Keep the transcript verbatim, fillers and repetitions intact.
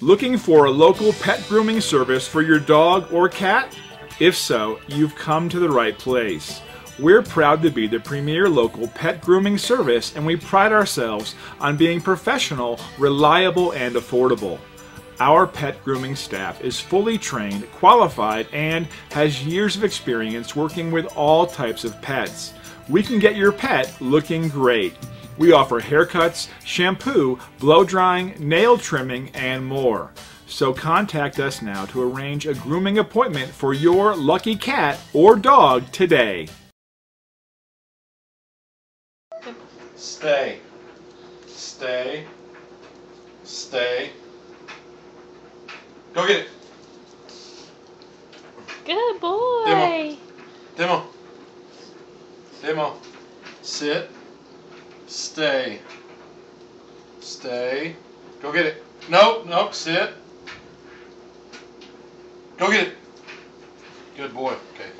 Looking for a local pet grooming service for your dog or cat? If so, you've come to the right place. We're proud to be the premier local pet grooming service, and we pride ourselves on being professional, reliable, and affordable. Our pet grooming staff is fully trained, qualified, and has years of experience working with all types of pets. We can get your pet looking great. We offer haircuts, shampoo, blow drying, nail trimming, and more. So contact us now to arrange a grooming appointment for your lucky cat or dog today. Stay, stay, stay. Go get it. Good boy. Demo, demo, demo. Sit. Stay. Stay. Go get it. Nope, nope, sit. Go get it. Good boy. Okay.